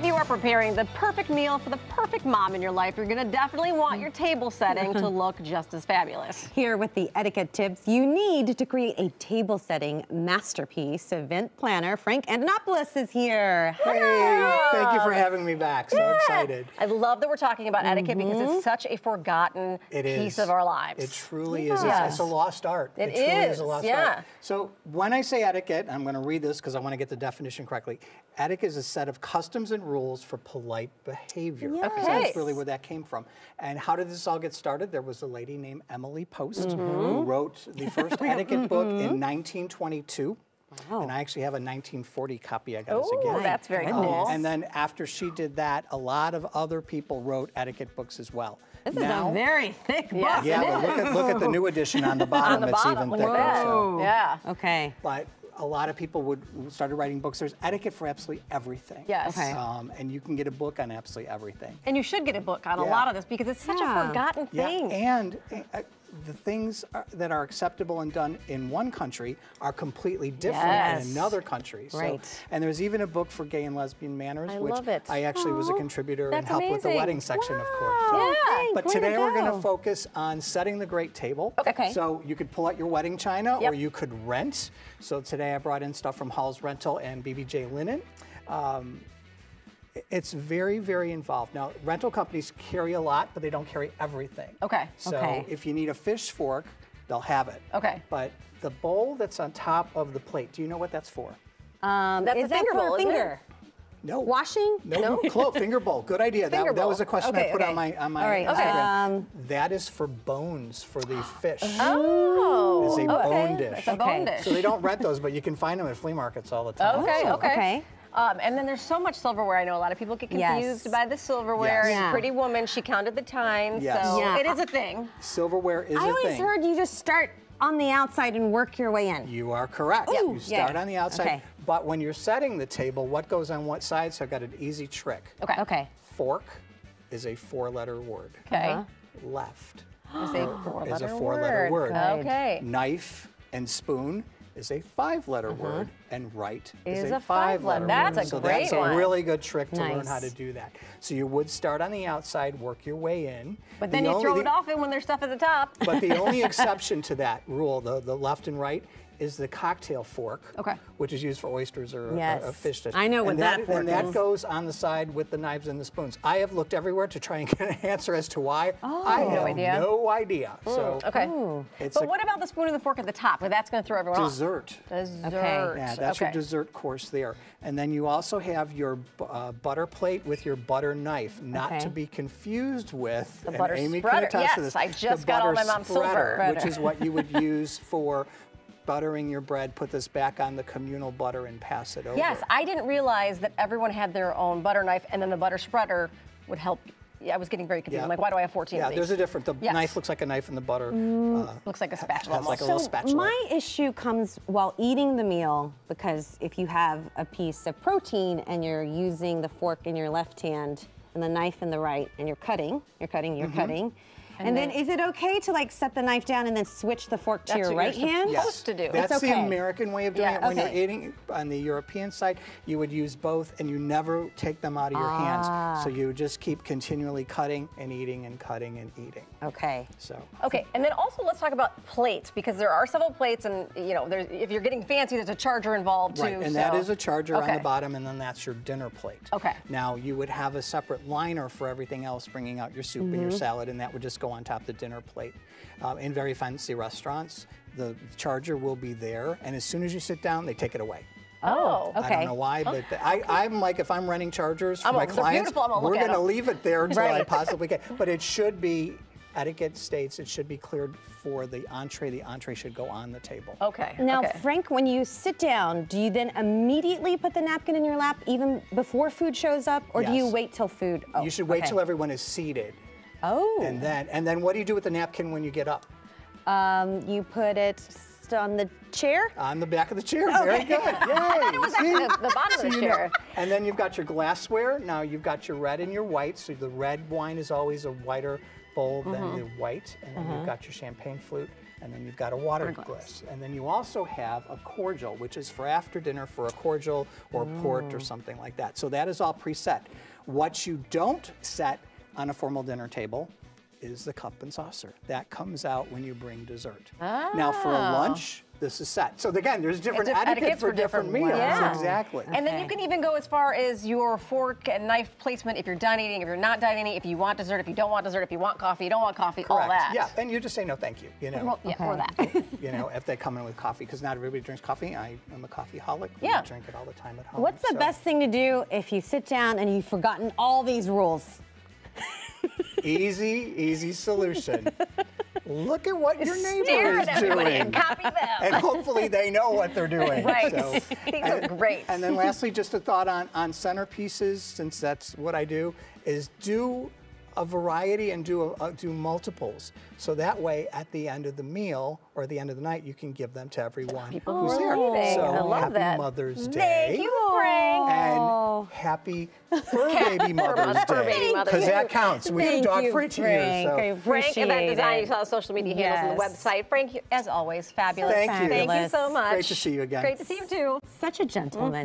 if you are preparing the perfect meal for the perfect mom in your life, you're going to definitely want your table setting to look just as fabulous. Here with the etiquette tips you need to create a table setting masterpiece, event planner Frank Andonoplas is here. Hey, thank you for having me back. So excited. I love that we're talking about etiquette because it's such a forgotten piece of our lives. It truly is. It's a lost art. It truly is a lost art. So when I say etiquette, I'm going to read this because I want to get the definition correctly. Etiquette is a set of customs and rules for polite behavior. Yes. Okay. So that's really where that came from. And how did this all get started? There was a lady named Emily Post who wrote the first etiquette book in 1922. Wow. And I actually have a 1940 copy I got as a gift. That's very cool. And then after she did that, a lot of other people wrote etiquette books as well. This is a very thick book. Yeah, but look at the new edition on the bottom. It's even thicker. So. Yeah. Okay. But a lot of people started writing books. There's etiquette for absolutely everything. Yes. Okay. And you can get a book on absolutely everything. And you should get a book on a lot of this because it's such a forgotten thing. And the things that are acceptable and done in one country are completely different in another country. So, and there's even a book for gay and lesbian manners, which I actually was a contributor and helped with the wedding section, of course. So, but today we're going to focus on setting the great table. Okay. So you could pull out your wedding china or you could rent. So today I brought in stuff from Halls Rental and BBJ Linen. It's very, very involved. Now, rental companies carry a lot, but they don't carry everything. Okay. So if you need a fish fork, they'll have it. Okay. But the bowl that's on top of the plate, do you know what that's for? That's a finger bowl, isn't it? No. Washing? No. Close. Finger bowl. Good idea. That was a question I put on my Instagram. That is for bones for the fish. Oh. It's a bone dish. It's a bone dish. So they don't rent those, but you can find them at flea markets all the time. Okay. So. Okay. And then there's so much silverware. I know a lot of people get confused by the silverware. Yes. Yeah. Pretty Woman, she counted the time, so it is a thing. Silverware is a thing. I always heard you just start on the outside and work your way in. You are correct. Ooh, you start on the outside, but when you're setting the table, what goes on what side? So I've got an easy trick. Okay. Fork is a four-letter word. Okay. Left is a four-letter word. Okay. Knife and spoon is a five-letter word, and right is a five-letter word. That's a really good trick to learn how to do that. So you would start on the outside, work your way in. But then you throw it off when there's stuff at the top. But the only exception to that rule, the left and right, is the cocktail fork, which is used for oysters or a fish dish. I know what that fork is. And that goes on the side with the knives and the spoons. I have looked everywhere to try and get an answer as to why. I have no idea. So but what about the spoon and the fork at the top? Well, that's going to throw everyone off. Dessert. Okay. Yeah, that's your dessert course there. And then you also have your butter plate with your butter knife, not to be confused with the butter spreader. Yes, I just got all my mom's silver. Which is what you would use for buttering your bread, put this back on the communal butter and pass it over. Yes, I didn't realize that everyone had their own butter knife and then the butter spreader would help. Yeah, I was getting very confused. Yeah. Like, why do I have 14 of these? There's a difference. The knife looks like a knife and the butter looks like a spatula. It's like a little spatula. My issue comes while eating the meal, because if you have a piece of protein and you're using the fork in your left hand and the knife in the right and you're cutting, And then is it okay to like set the knife down and then switch the fork to your right hand? Yes. Supposed to do. That's the American way of doing it. When you're eating on the European side, you would use both and you never take them out of your hands. So you just keep continually cutting and eating and cutting and eating. Okay. So. Okay, and then also let's talk about plates, because there are several plates, and you know, if you're getting fancy, there's a charger involved too. Right, and that is a charger on the bottom, and then that's your dinner plate. Okay. Now you would have a separate liner for everything else, bringing out your soup and your salad, and that would just go on top of the dinner plate. In very fancy restaurants, the charger will be there, and as soon as you sit down, they take it away. Oh, okay. I don't know why, but I'm like, if I'm renting chargers for my clients, we're going to leave it there until I possibly can. But it should be, etiquette states, it should be cleared for the entree. The entree should go on the table. Okay. Now, Frank, when you sit down, do you then immediately put the napkin in your lap, even before food shows up, or do you wait till food? Oh, you should wait till everyone is seated. Oh. And then what do you do with the napkin when you get up? You put it on the chair? On the back of the chair. Okay. Very good. Yay. I thought it was at the bottom of the chair. And then you've got your glassware. Now you've got your red and your white. So the red wine is always a whiter bowl than the white. And then you've got your champagne flute. and then you've got a water glass, and then you also have a cordial, which is for after dinner for a cordial or port or something like that. So that is all preset. What you don't set on a formal dinner table is the cup and saucer. That comes out when you bring dessert. Oh. Now for a lunch, this is set. So again, there's different etiquette for different meals. Yeah. Exactly. Okay. And then you can even go as far as your fork and knife placement if you're done eating, if you're not done eating, if you want dessert, if you don't want dessert, if you want coffee, you don't want coffee, all that. Yeah, and you just say no thank you, you know. Well, yeah, or that. You know, if they come in with coffee, because not everybody drinks coffee. I am a coffeeholic. Yeah. We drink it all the time at home. What's the best thing to do if you sit down and you've forgotten all these rules? Easy, easy solution. Look at what your neighbor is doing, and copy them. And hopefully they know what they're doing. Right, so, great. And then lastly, just a thought on centerpieces, since that's what I do, is do a variety and do multiples. So that way, at the end of the meal or the end of the night, you can give them to everyone who's there. So I love happy that. Mother's Day. Thank you, Frank. And happy fur baby Mother's Day, because that counts. We have dog-free to you. So. Frank, and that design, you saw the social media handles and the website. Frank, as always, fabulous. Thank you so much. Great to see you again. Great to see you too. Such a gentleman.